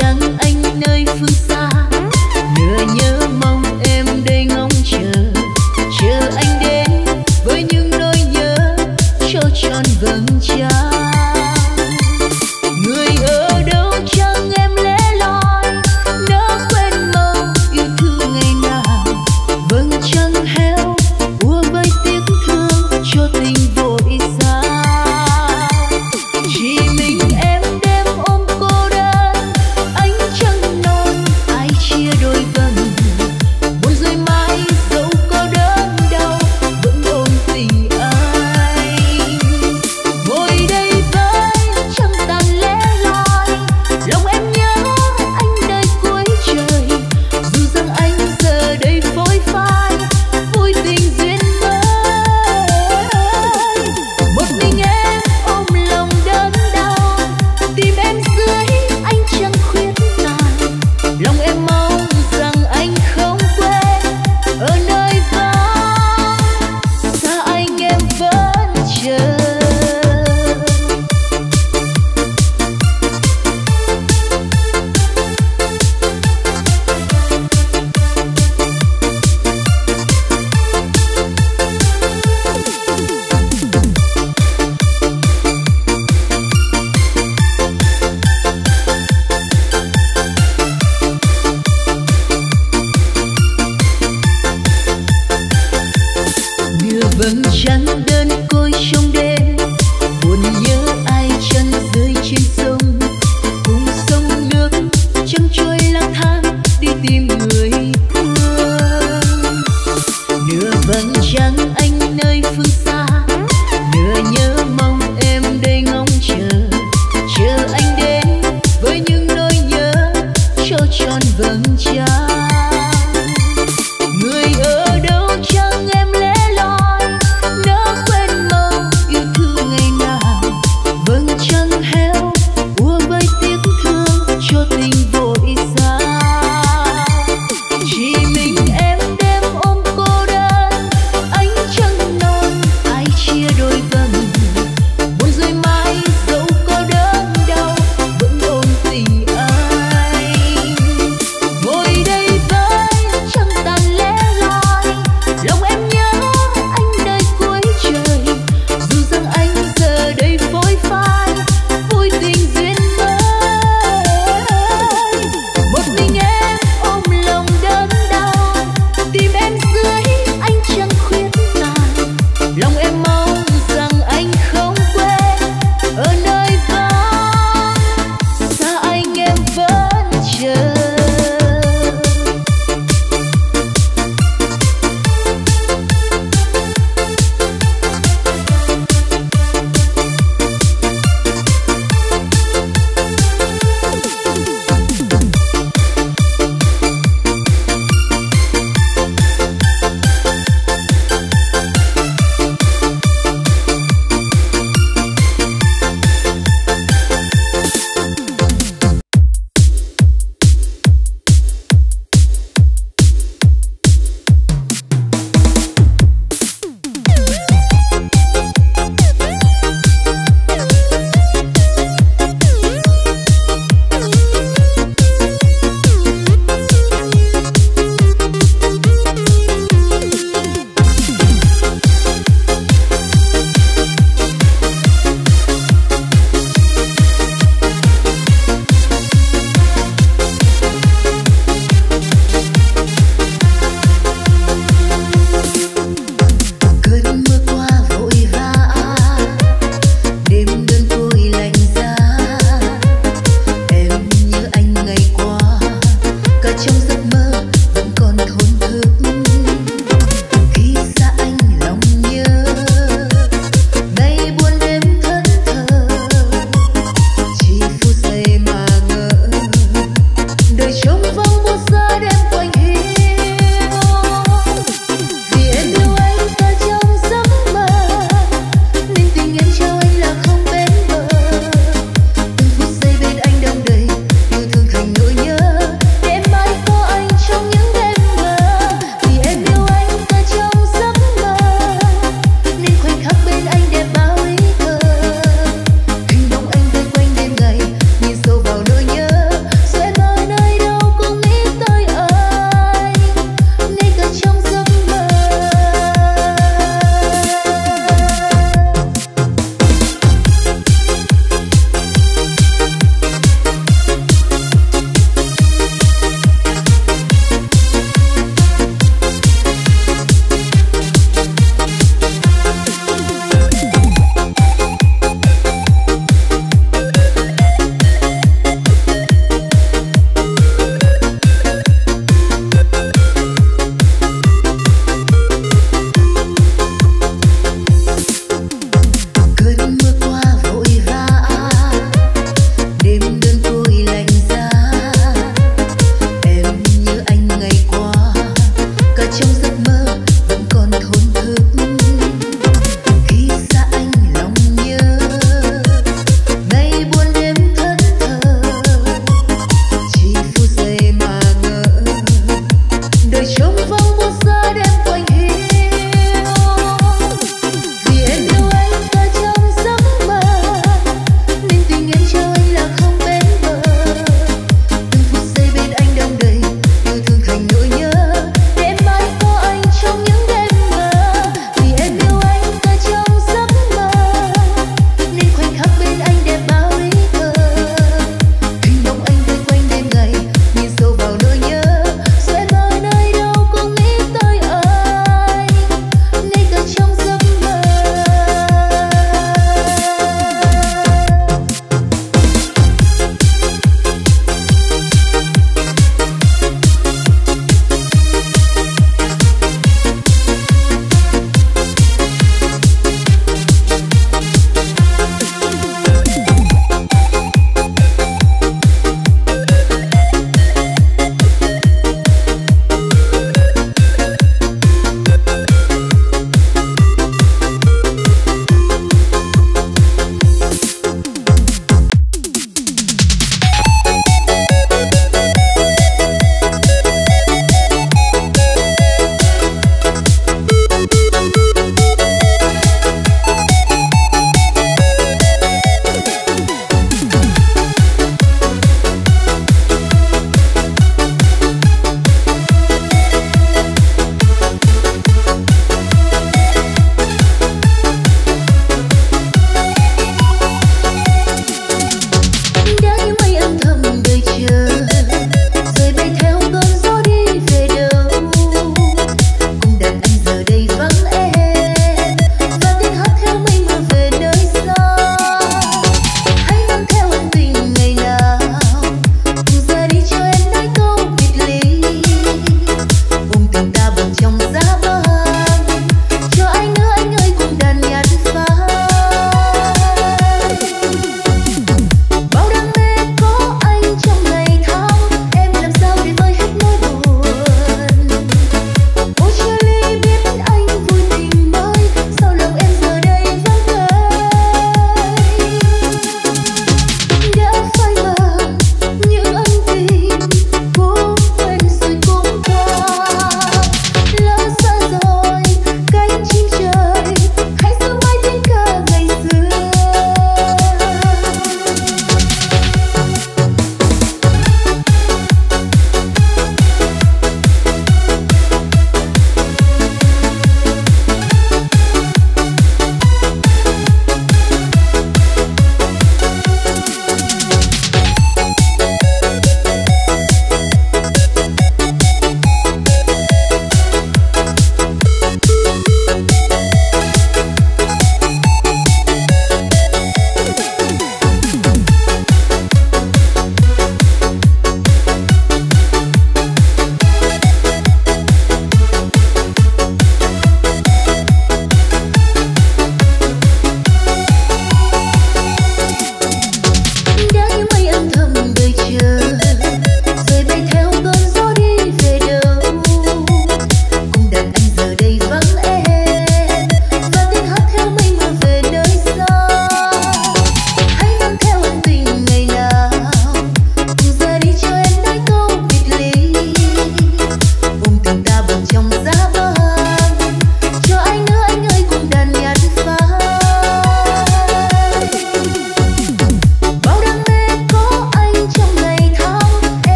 trắng anh nơi phương xa, nửa nhớ mong em đây ngóng chờ, chờ anh đến với những nỗi nhớ cho tròn vầng trăng.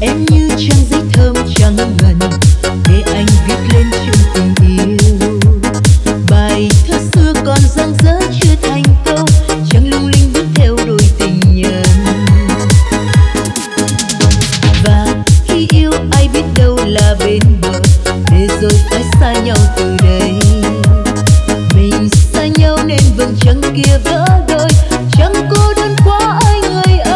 em như trang giấy thơm trắng ngần để anh viết lên chuyện tình yêu. Bài thơ xưa còn dang dở chưa thành câu, chẳng lung linh bước theo đôi tình nhân. Và khi yêu ai biết đâu là bên bờ, để rồi phải xa nhau từ đây. Mình xa nhau nên vầng trăng kia vỡ đôi, chẳng cô đơn quá anh người ơi.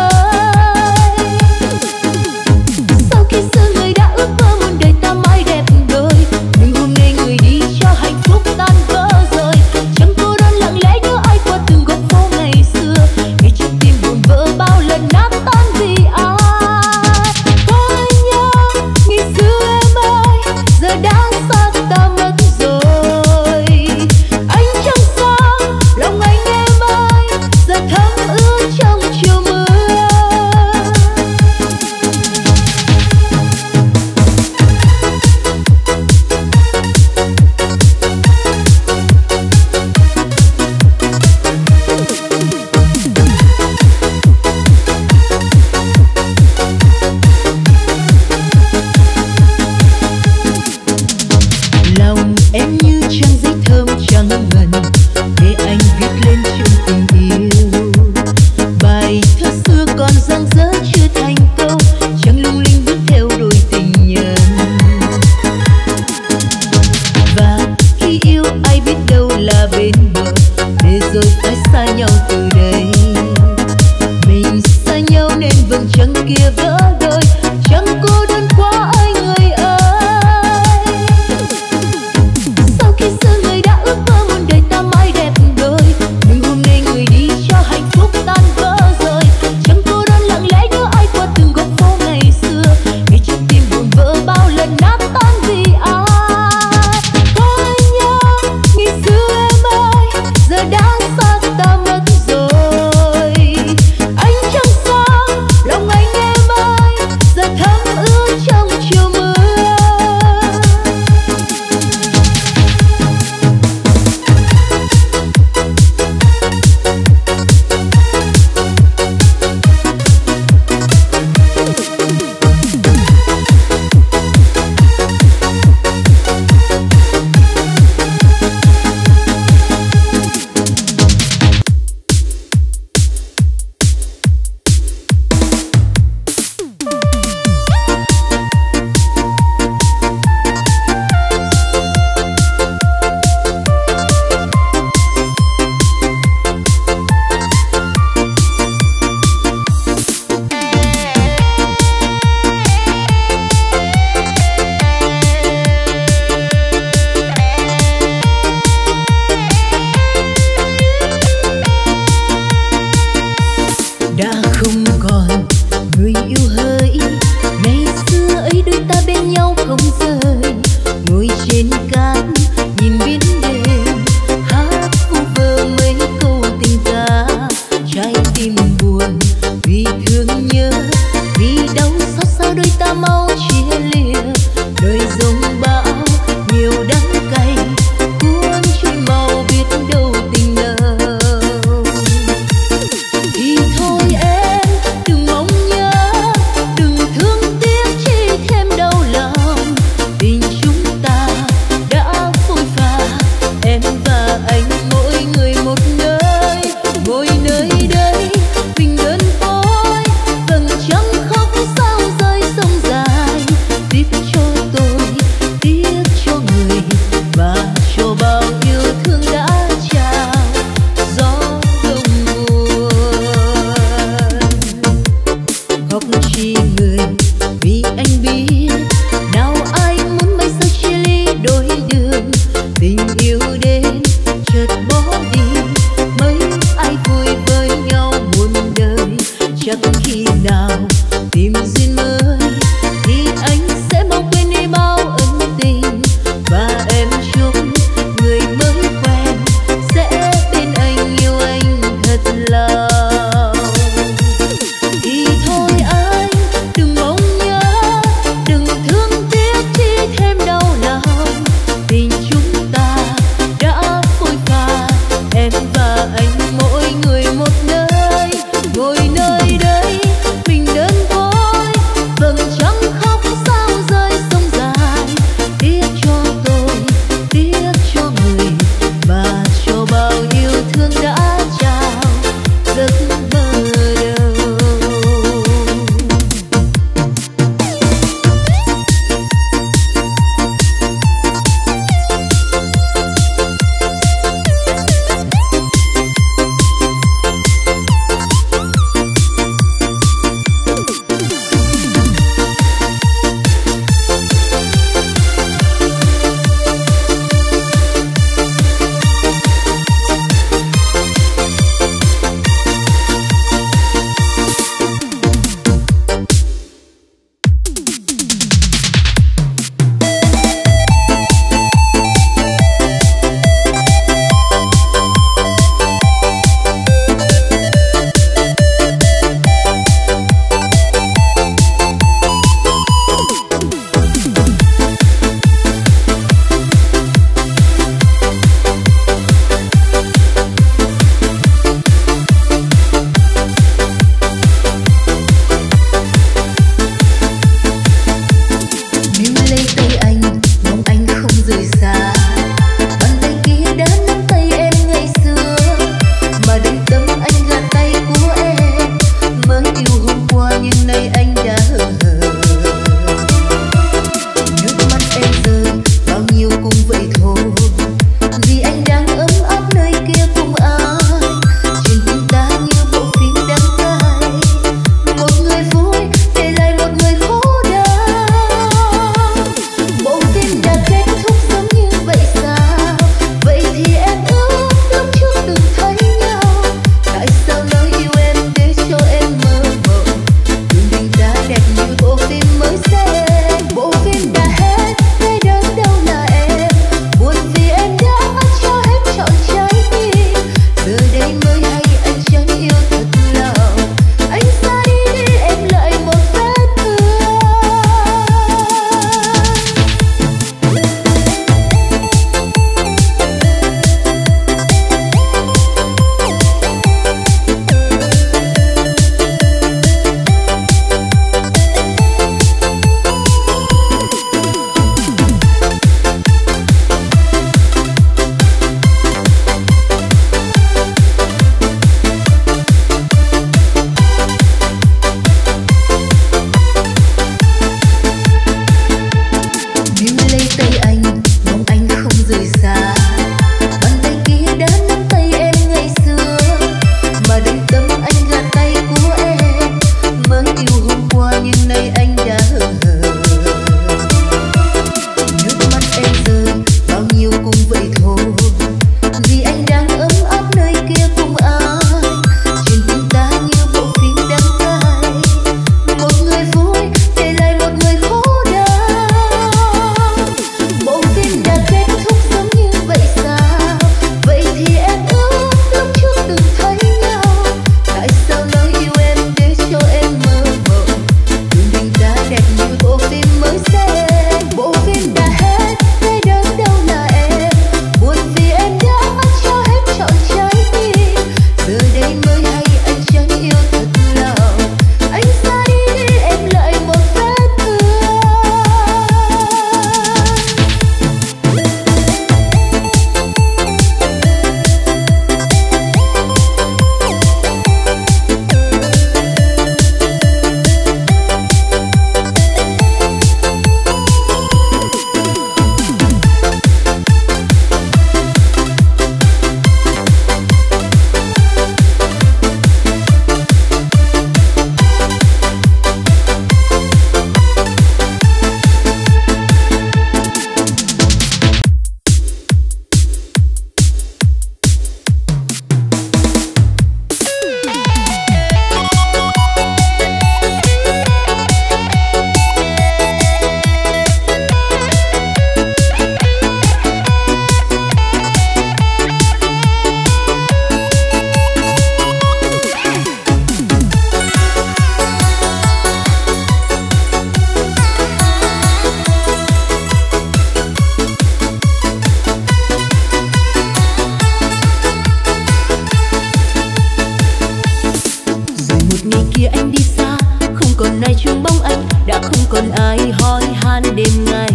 còn ai hỏi han đêm ngày,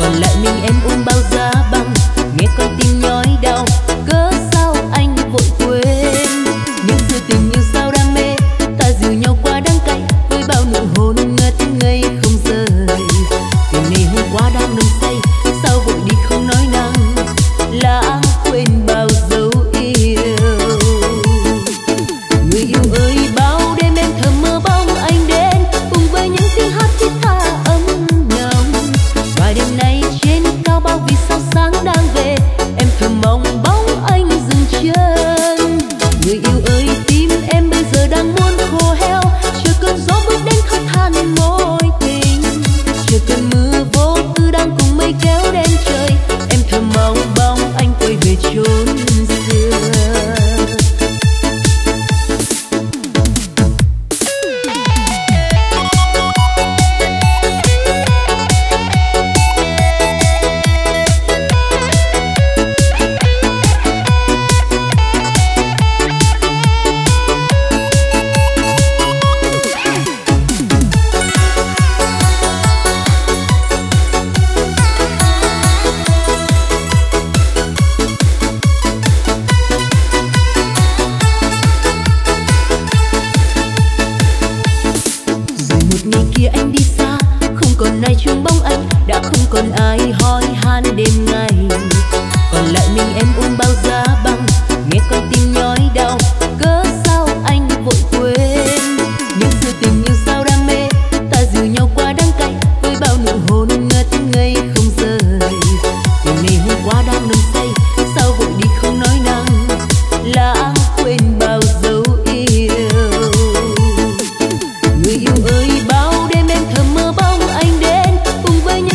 còn lại mình em ôm bao giá băng, nghe con tim nhói đau, cớ sao anh vội quên những sự tình yêu sao đam mê, ta dìu nhau qua đắng cay với bao nụ hôn ngất ngây không rời. Tình này hôm qua đang nồng say, sao vội đi không nói năng, lãng quên bao dấu yêu. Người yêu ơi, bao đêm em thầm mơ bóng anh đến cùng với những tiếng hát thiết tha ấm nồng, và đêm nay trên cao bao vì sao sáng đang về, em thầm mong bóng anh dừng chân. Người yêu ơi, tim em bây giờ đang muốn khô heo, chờ cơn gió bước đến khát than mối tình, chờ cơn mưa vô tư đang cùng mây kéo đen trời, em thầm mong bóng anh quay về chốn xưa. Người yêu ơi, bao đêm em thầm mơ bóng anh đến cùng với nhau.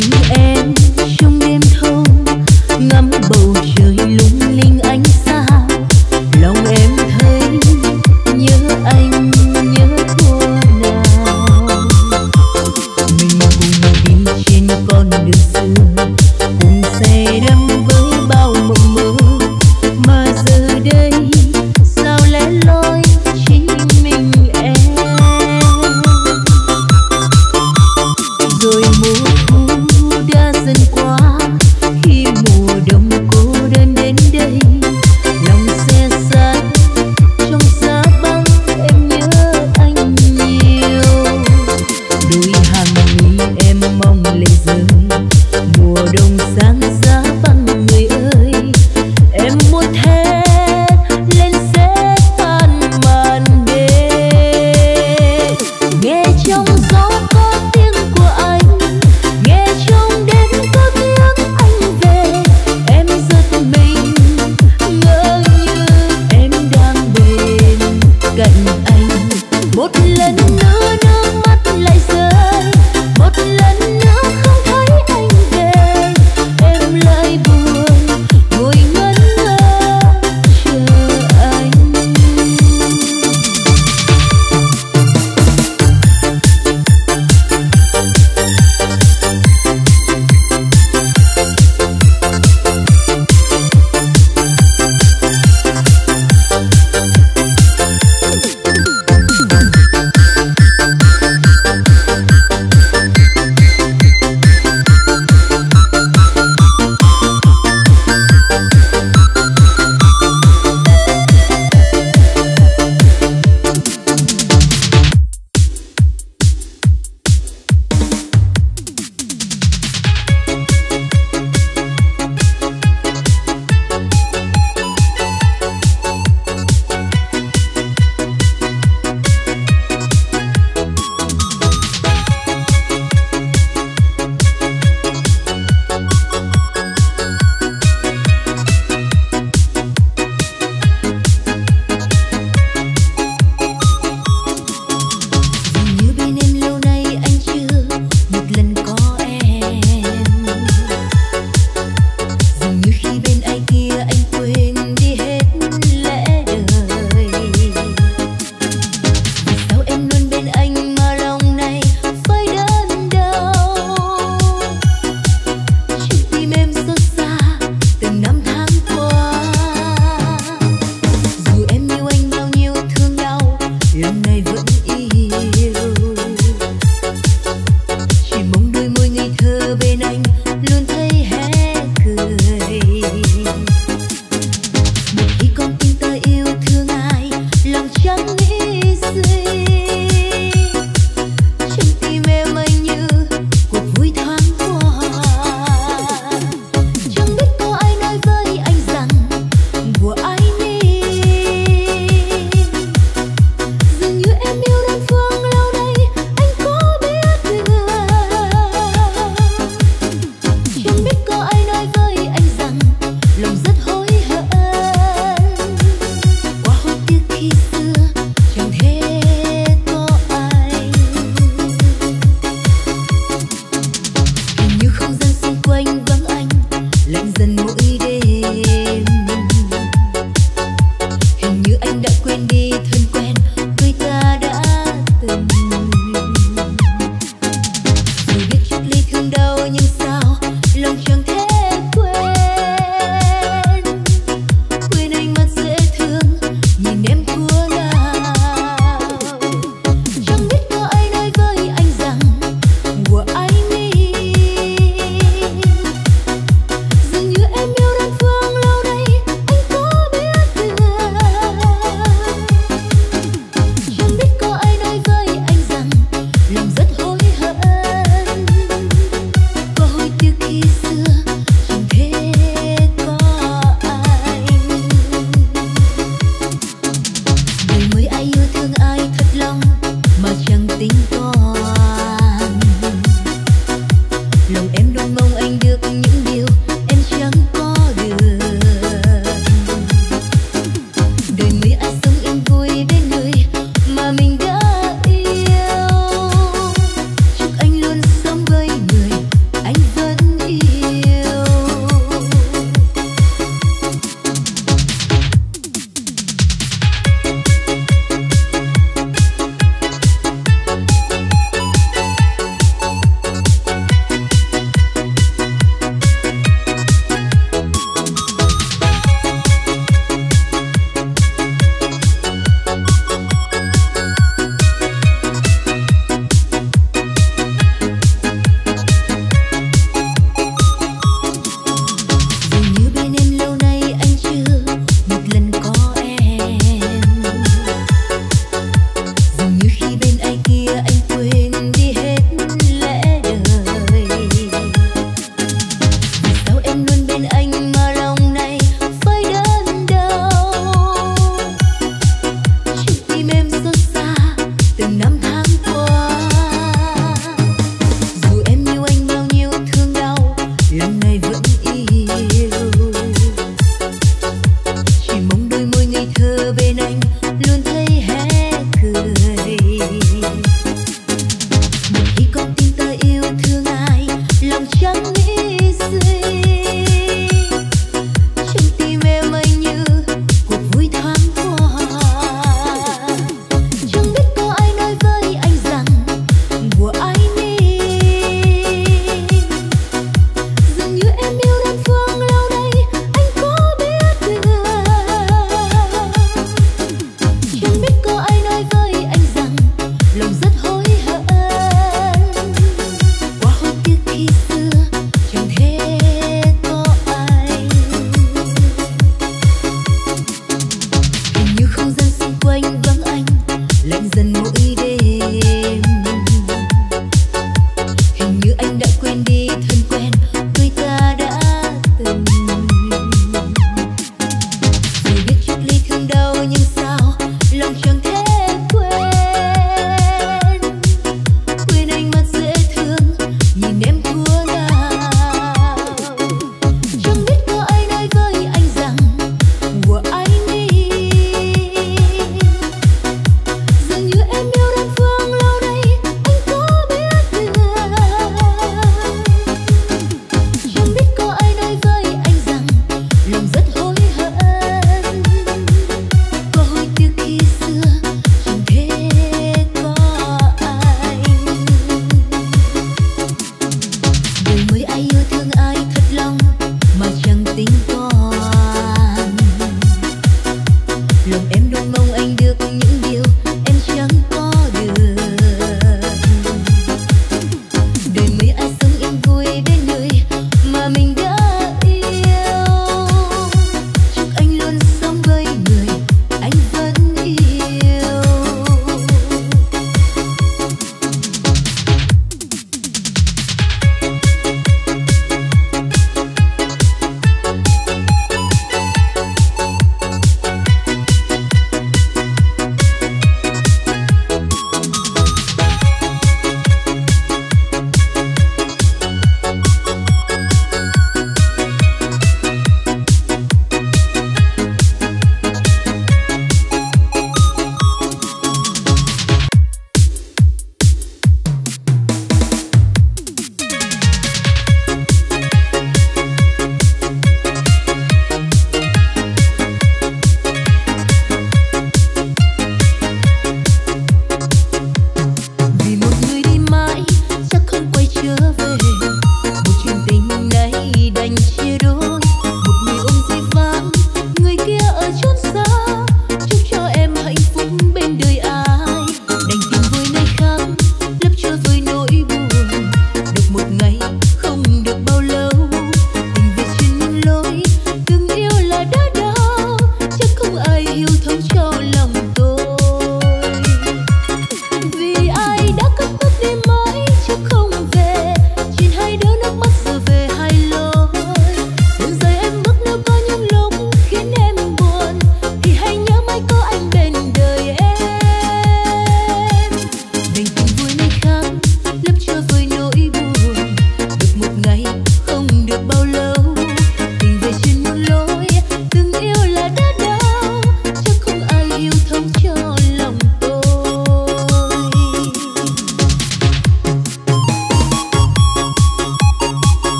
mình em trong đêm thâu ngắm bầu trời lung linh ánh sao, lòng em thấy nhớ anh nhớ thua nào. Mình cùng đi trên con đường xưa, cùng say đắm với bao mộng mơ, mà giờ đây sao lẻ loi chỉ mình em. Rồi mùa anh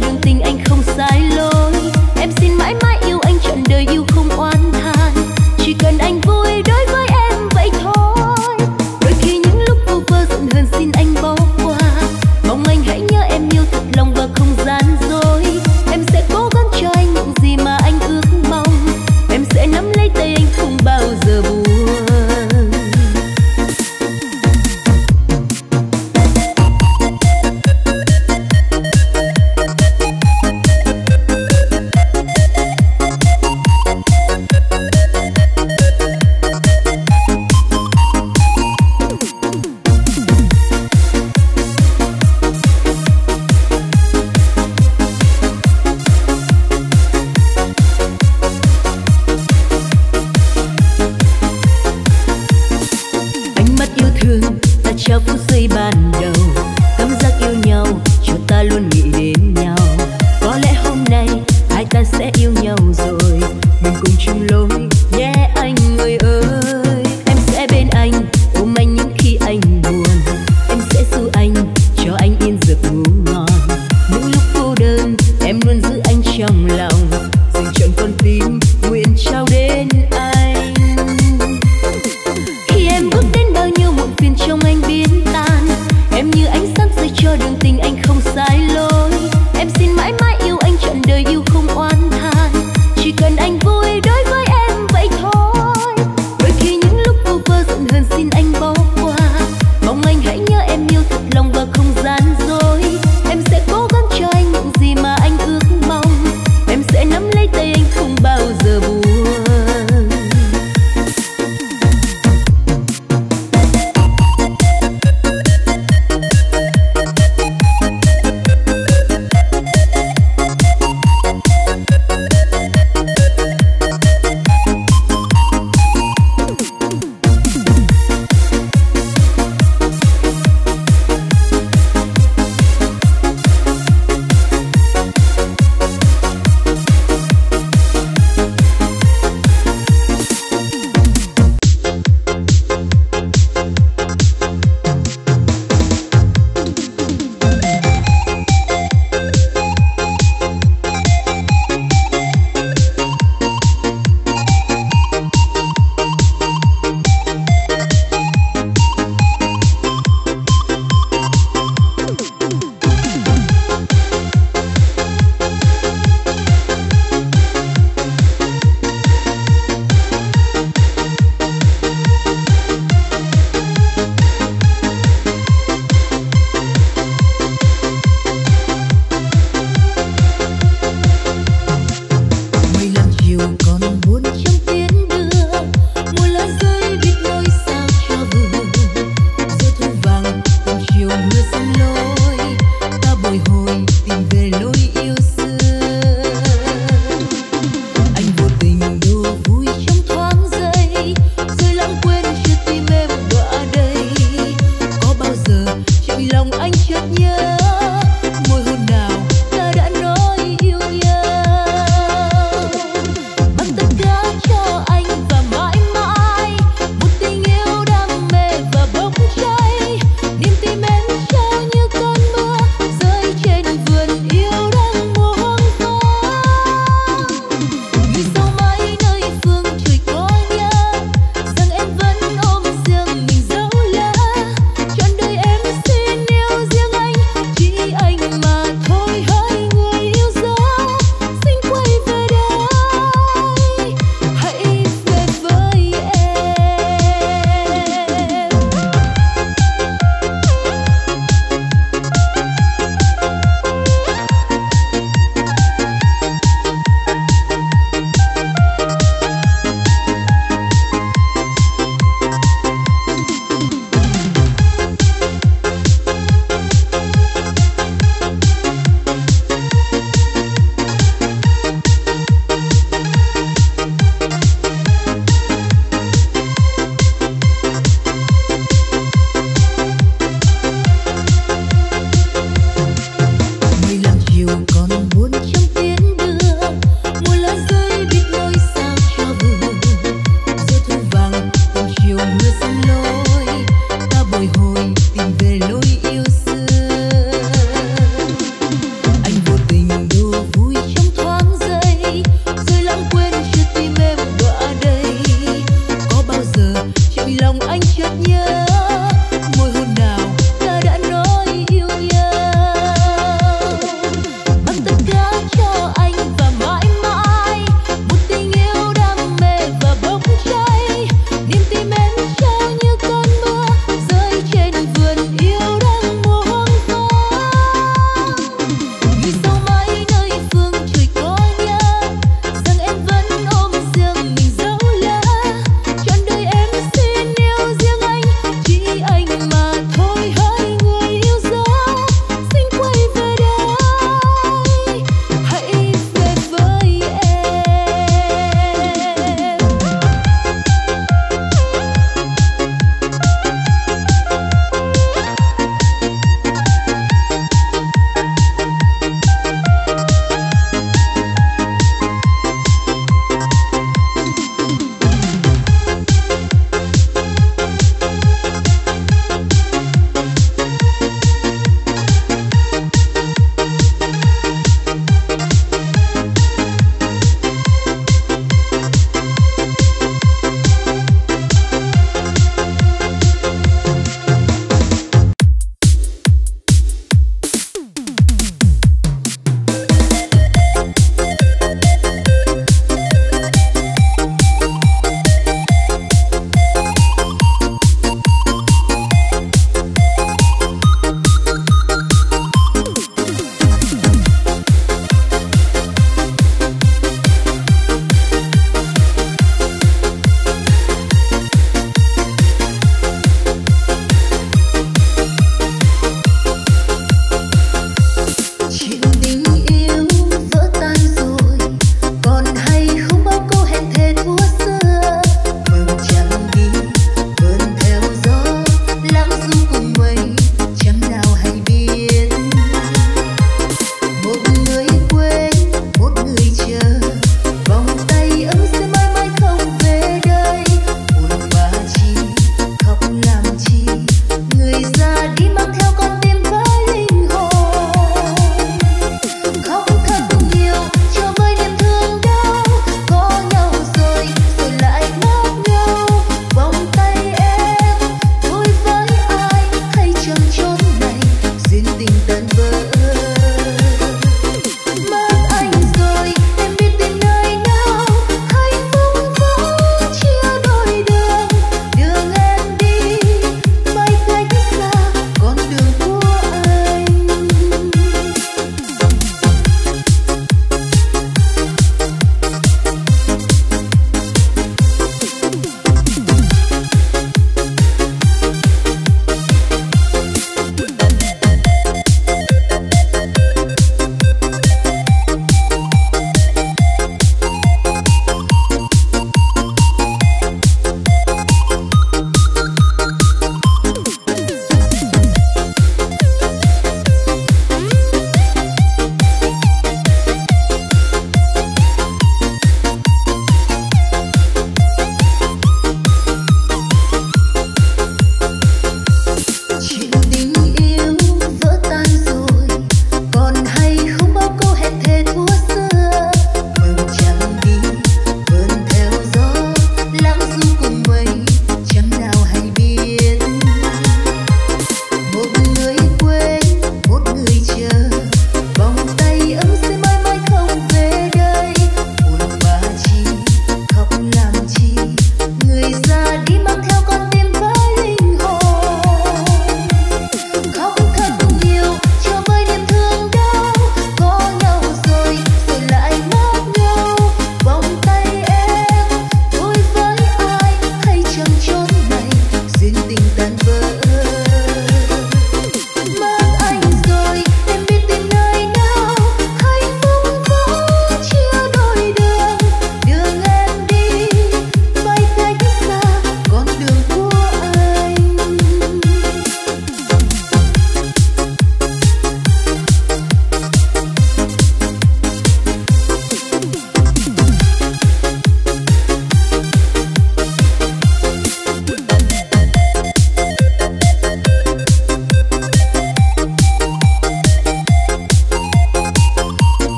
Đường tình anh không sai lối, em xin mãi mãi yêu anh trọn đời yêu không oán than.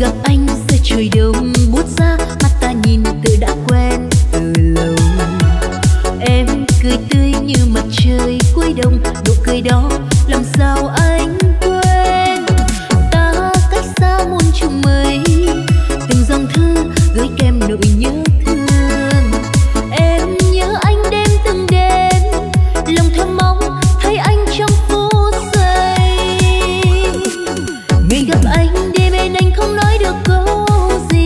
gặp anh giữa trời đông buốt giá, mắt ta nhìn tự đã quen từ lâu. Em cười tươi như mặt trời cuối đông, nụ cười đó làm sao anh quên. Ta cách xa muôn trùng mây, từng dòng thư gửi kèm nỗi nhớ thương. Em nhớ anh đêm từng đêm, lòng thầm mong thấy anh trong phút giây. Ngày gặp anh đêm bên anh không nói được câu gì.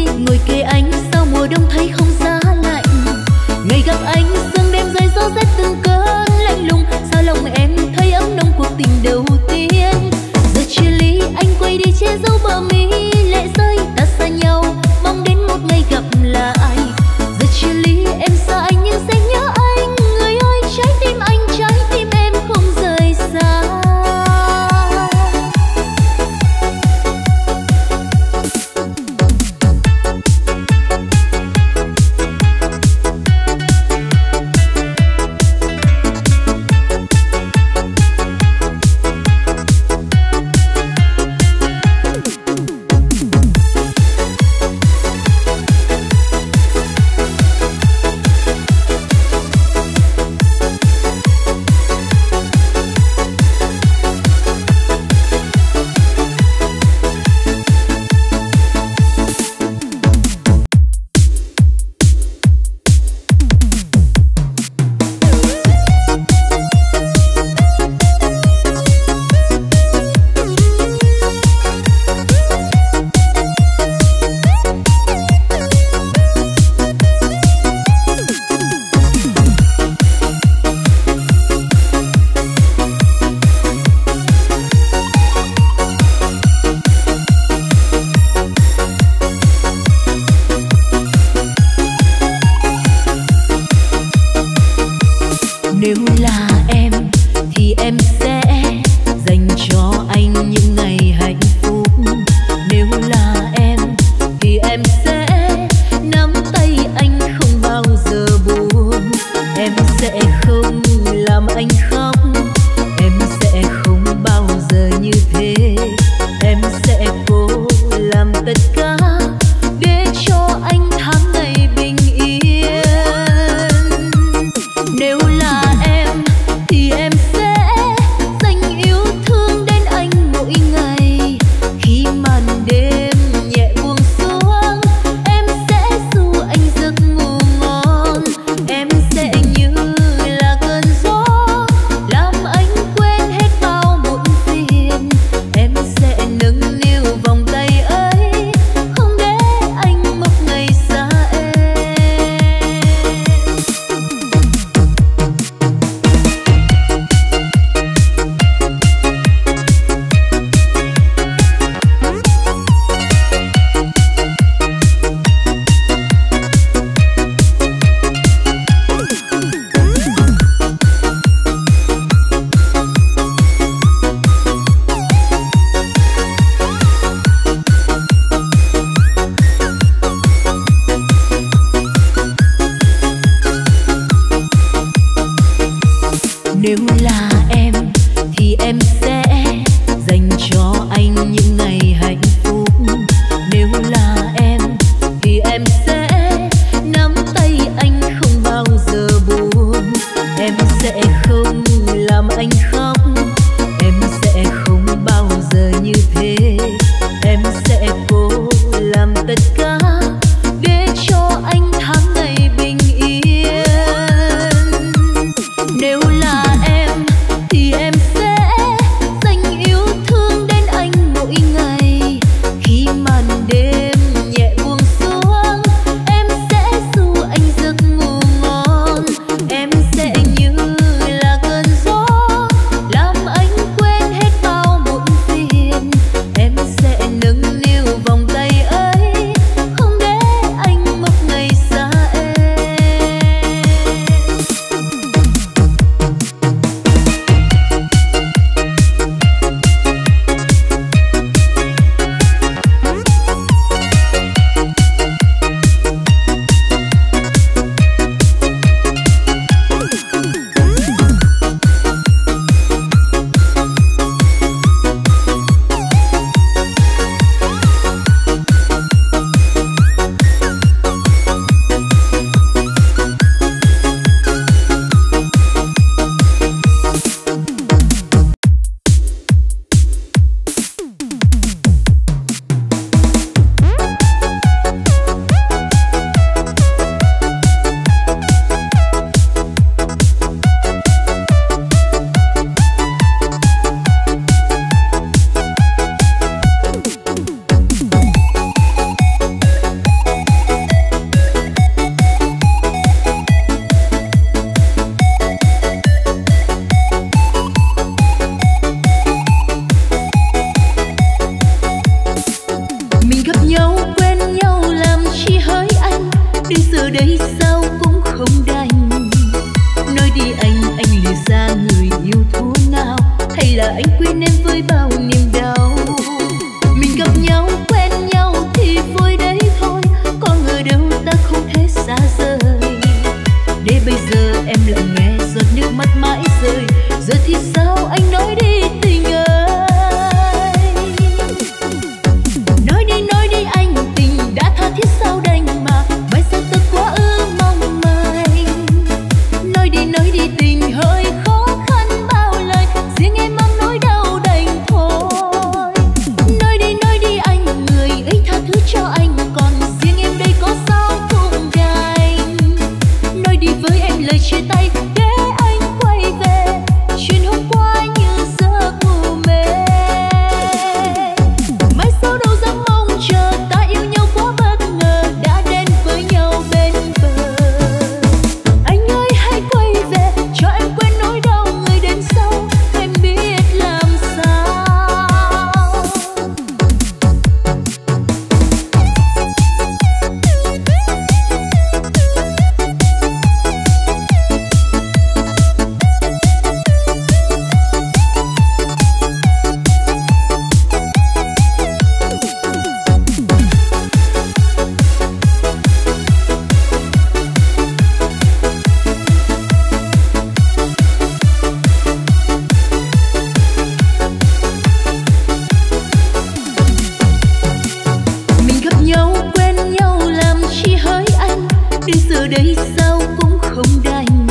đây sao cũng không đành.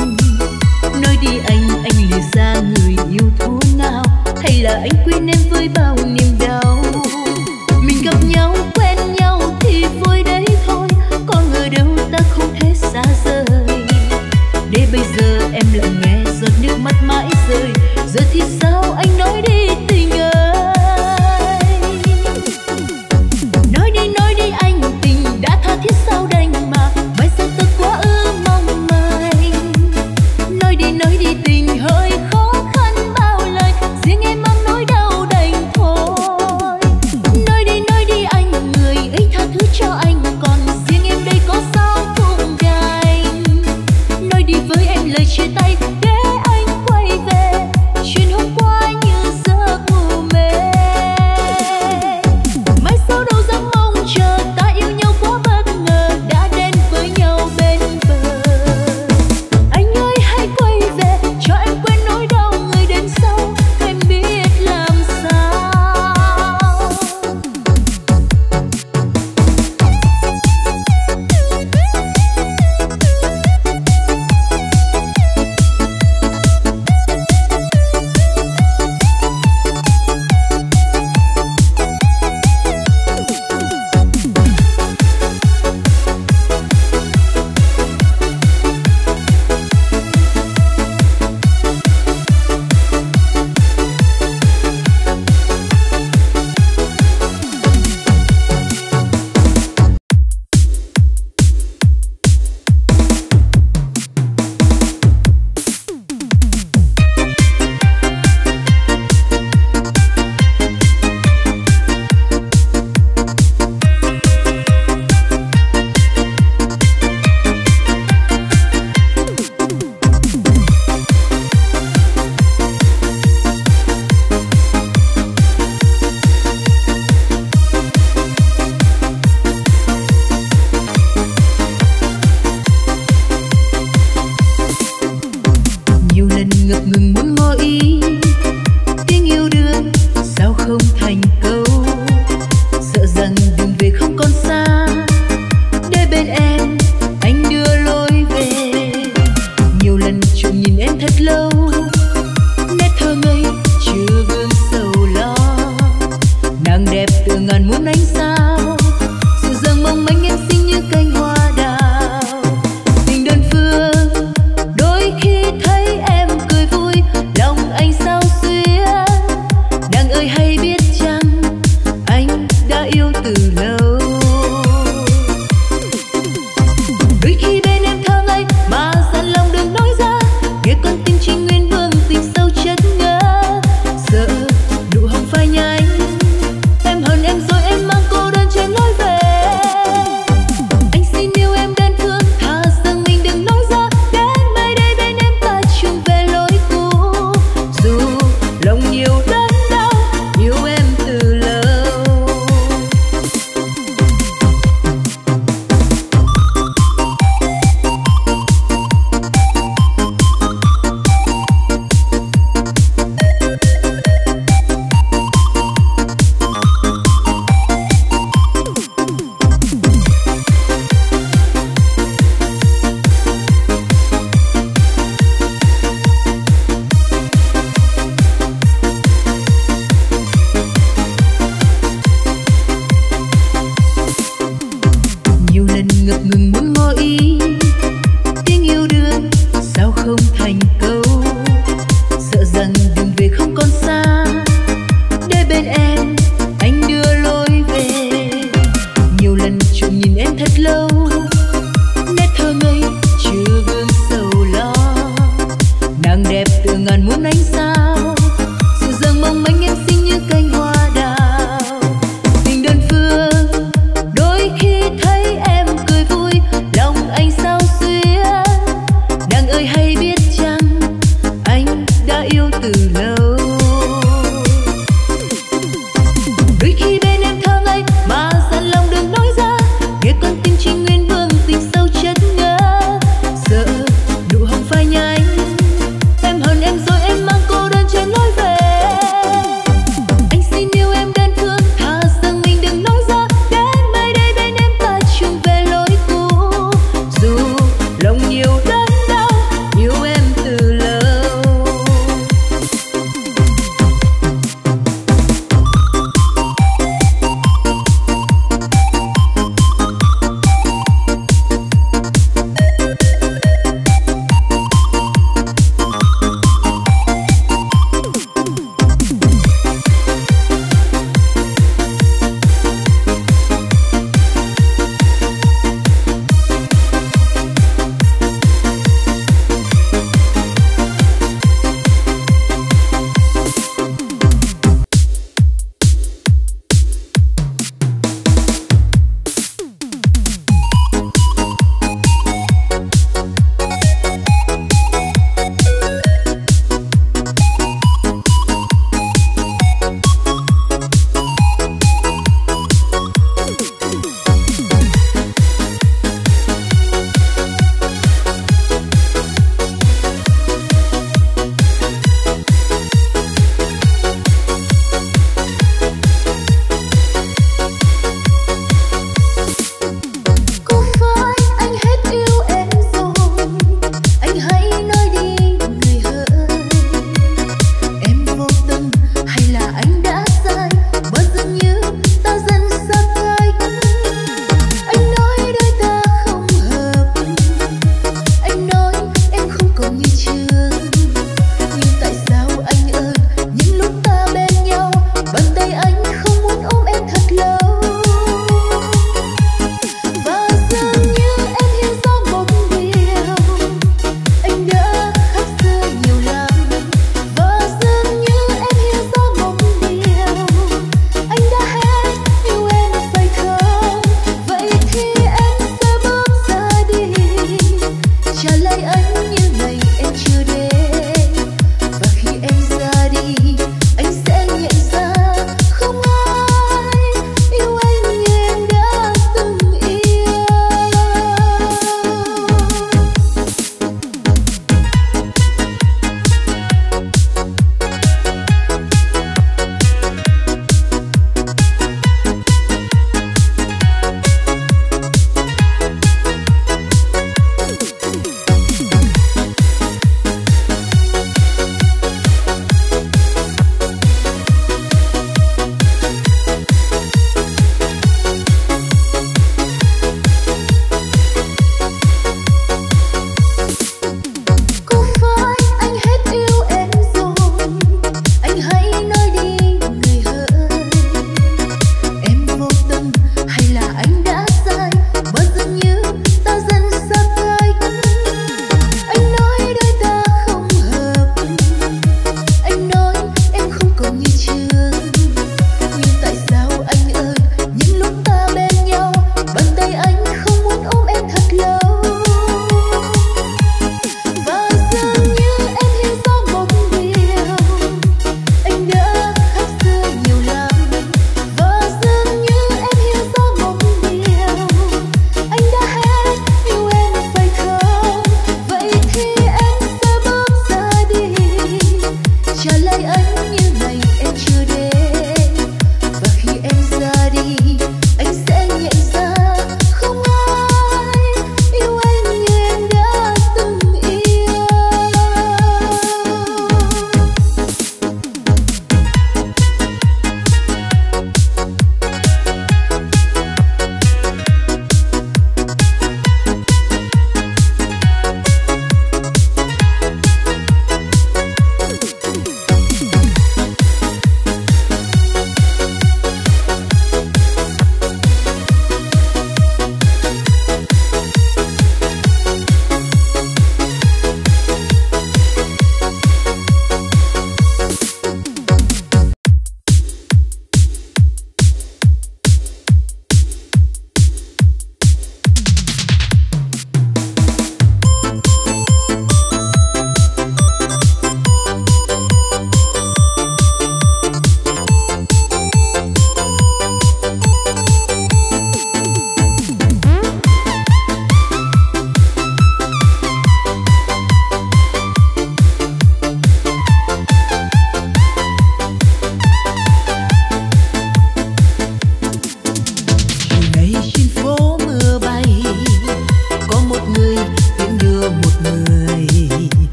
Nói đi anh lìa xa người yêu thú nào, hay là anh quên em với bao niềm đau. Mình gặp nhau quen nhau thì vui đấy thôi, còn ở đâu ta không thể xa rời. Để bây giờ em lại nghe giọt nước mắt mãi rơi, giờ thì sao anh nói đi tình ơi. Lâu